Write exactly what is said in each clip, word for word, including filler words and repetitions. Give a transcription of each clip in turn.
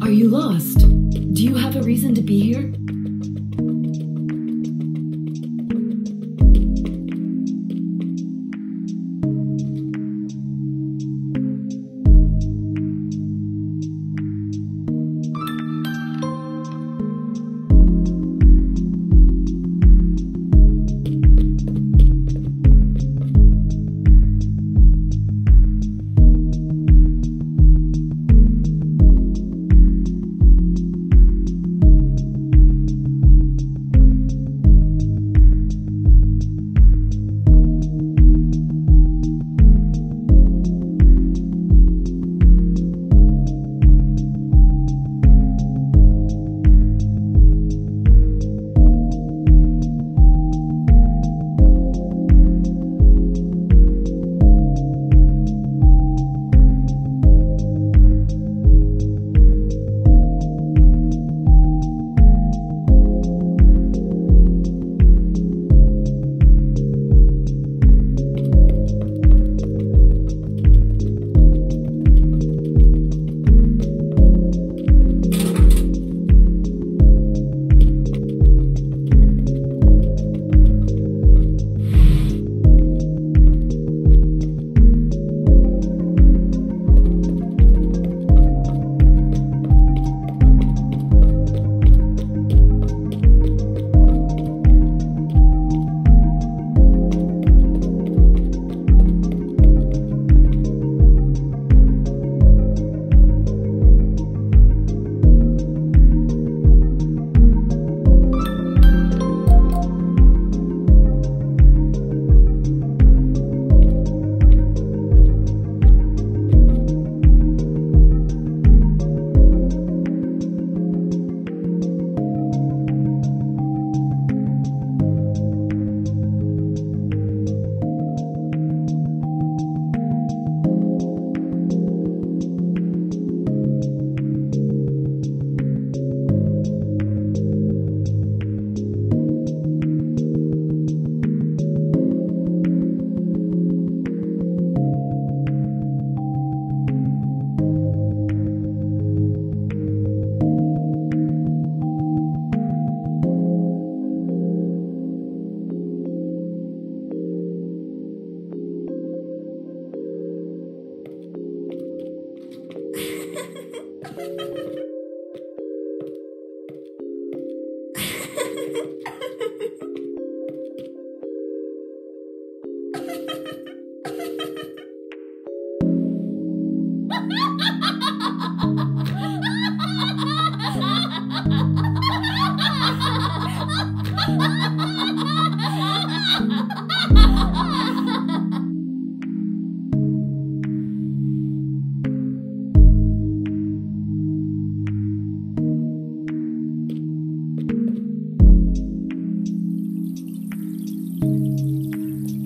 Are you lost? Do you have a reason to be here?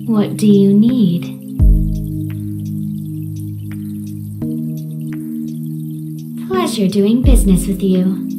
What do you need? Pleasure doing business with you.